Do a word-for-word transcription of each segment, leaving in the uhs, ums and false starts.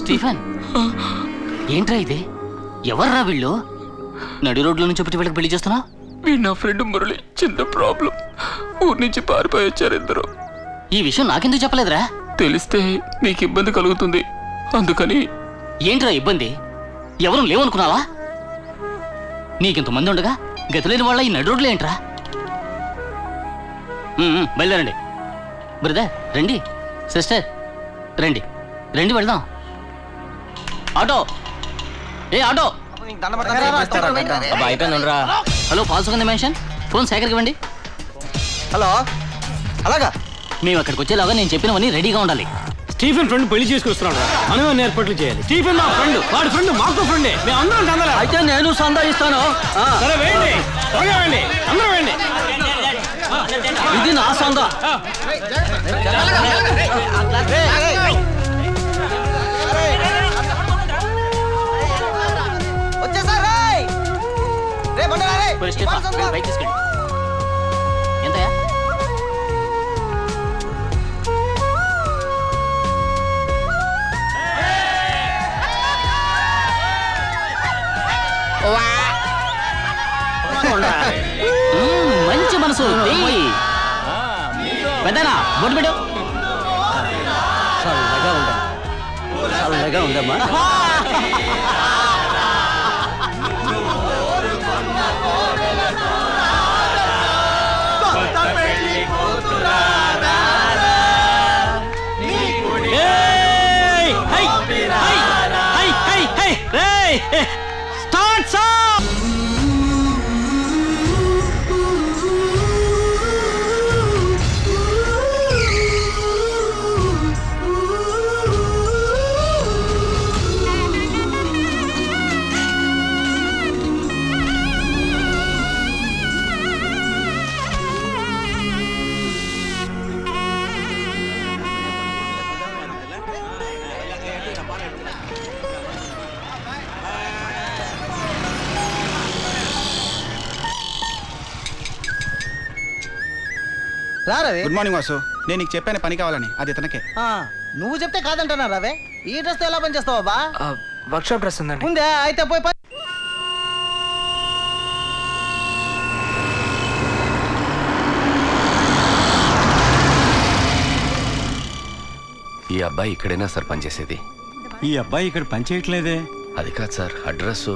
Stephen ఏంట్రా ఇది? ఎవర్రా వీళ్ళు? నడి రోడ్ల నుంచి ఒకటి వీళ్ళకి పెళ్లి చేస్తున్నా? వీడు నా ఫ్రెండ్ మురళి. చిన్న ప్రాబ్లం, ఊరి నుంచి పారిపోయి వచ్చారు ఇద్దరు. ఈ విషయం నాకెందుకు చెప్పలేదురా? తెలిస్తే నీకు ఇబ్బంది కలుగుతుంది అందుకని. ఏంట్రా ఇబ్బంది? ఎవరు లేవనుకున్నావా? నీకింతమంది ఉండగా గతిలేని వాళ్ళ ఈ నడి రోడ్లు ఏంట్రా? బయలుదేరండి. బ్రదర్ రండి, సిస్టర్ రండి, రండి వెళ్దాం. ఆటో, ఏ ఆటో! హలో, పాల్సుగంధ మ్యాన్షన్, ఫోన్ శేఖర్కి ఇవ్వండి. హలో, అలాగా? మేము అక్కడికి వచ్చేలాగా నేను చెప్పినవన్నీ రెడీగా ఉండాలి. స్టీఫెన్ ఫ్రెండ్ పెళ్లి చేసుకొస్తున్నాడు, మనం అన్ని ఏర్పాట్లు చేయాలి. స్టీఫెన్ నా ఫ్రెండ్, వాడి ఫ్రెండ్ మాకు ఫ్రెండే, మేము అందరం చందాలి. అయితే నేను సందా ఇస్తాను. సరే వేయండి, త్వరగా వేయండి, అందరూ వేయండి. ఇది నా సందా. ఎంతయా? మంచి మనసు పెద్దనా, బొట్టు పెట్టు. చల్లగా ఉందమ్మా. Start song. Good morning Vasu. నేను నీకు చెప్పాను పని కావాలని, అది ఇతనకే. నువ్వు చెప్తే కాదంటున్నా రావే. ఈ డ్రెస్ ఎలా పని చేస్తావు బా? వర్క్ షాప్ డ్రెస్ ఉందండి. ఉందా? అయితే పోయి పని. ఈ అబ్బాయి ఇక్కడైనా సార్ పనిచేసేది? ఈ అబ్బాయి ఇక్కడ పనిచేయట్లేదే. అది కాదు సార్, అడ్రస్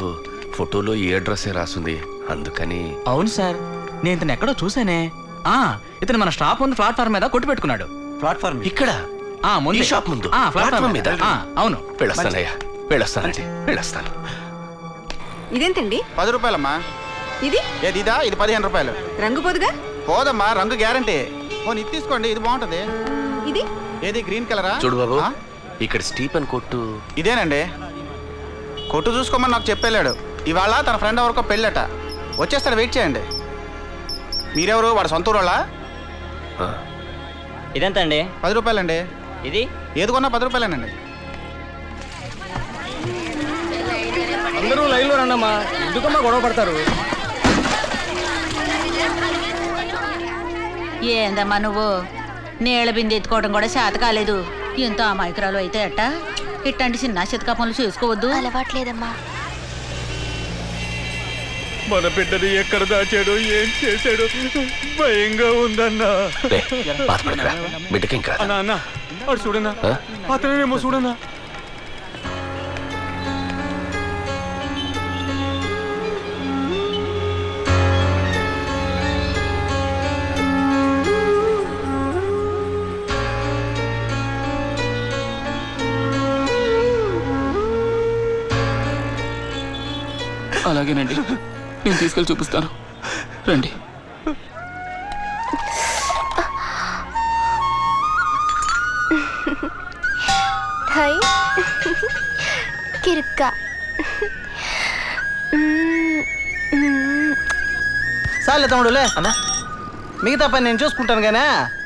ఫోటోలో ఈ అడ్రస్ రాసింది అందుకని. అవును సార్, నేను ఇతను ఎక్కడో చూసానే. ఇతను మన షాప్ ముందు ప్లాట్ఫామ్ మీద కొట్టు పెట్టుకున్నాడు. ప్లాట్ఫామ్ ఇక్కడ షాప్ ముందు ప్లాట్ఫామ్ మీద. అవును, వెళ్ళొస్తానయ్యా, వెళ్ళొస్తానండి, వెళ్ళొస్తాను. ఇదేంటండి? పది రూపాయలమ్మా. ఇది ఏదిదా? ఇది పదిహేను రూపాయలు. రంగు పోదుగా? పోదమ్మా, రంగు గ్యారంటీ. పోనీ ఇది తీసుకోండి, ఇది బాగుంటది. ఇది ఏది? గ్రీన్ కలరా? చూడు బాబు, ఇక్కడ స్టీఫెన్ కొట్టు ఇదేనండి. కొట్టు చూసుకోమని నాకు చెప్పేళ్ళాడు. ఇవాళ తన ఫ్రెండ్ ఎవరికో పెళ్ళట, వచ్చేస్తాడు, వెయిట్ చేయండి. మీరెవరు? వాడు సొంత ఊరు వాళ్ళ. ఇదెంత అండి? పది రూపాయలండి. ఇది ఏది కొన్నా పది రూపాయలేనండి. అందరూ లైన్లో రండమ్మా, ఎందుకమ్మా గొడవ పడతారు? ఏందమ్మా నువ్వు? నీళ్ళ బిందె ఎత్తుకోవడం కూడా చేత కాలేదు. ఎంతో అమాయకురాలు అయితే అట్ట. ఇట్లాంటి చిన్న చితకా పనులు చేసుకోవద్దు. అలవాట్లేదమ్మా. మన బిడ్డని ఎక్కడ దాచాడు, ఏం చేశాడు, భయంగా ఉందన్నా. చూడన్నా అతనేమో, చూడన్నా. అలాగేనండి, నేను తీసుకెళ్ళి చూపిస్తాను, రండి. సార్లే తమ్ముడులే అన్నా, మిగతా పని నేను చూసుకుంటాను. కానీ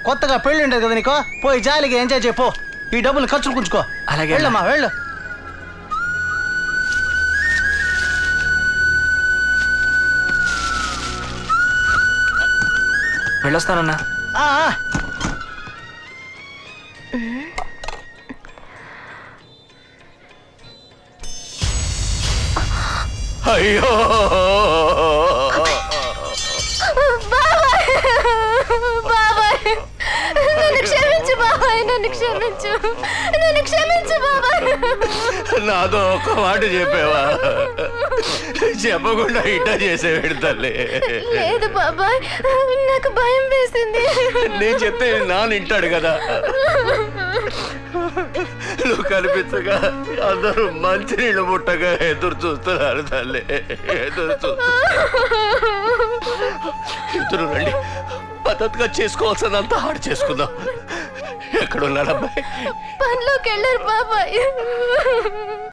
కొత్తగా పెళ్ళి ఉండదు కదా నీకో, పోయి జాలీగా ఎంజాయ్ చెప్పు. ఈ డబ్బులు ఖర్చులు కుంచుకో. అలాగే వెళ్ళమ్మా, వెళ్ళు. వెళ్ళొస్తానన్నా. ஐயோ బాబాయ్ నన్ను క్షమించు బాబాయ్ నన్ను క్షమించు నన్ను క్షమించు బాబాయ్ నాతో ఒక మాట చెప్పేవా చెప్పకుండా ఇట్టా చేసేవాడు తల్లి లేదు బాబాయ్ నాకు భయం వేసింది నేను చెప్తే నాన్న ఇంటాడు కదా నువ్వు కనిపించగా అందరూ మంచి నీళ్ళు ముట్టగా ఎదురు చూస్తున్నారు తల్లి ఎదురు చూస్తున్నారు రండి పద్ధతిగా చేసుకోవాల్సినంత హార్డ్ చేసుకుందాం ఎక్కడున్నారబ్బాయి పనిలోకి వెళ్ళారు బాబాయ్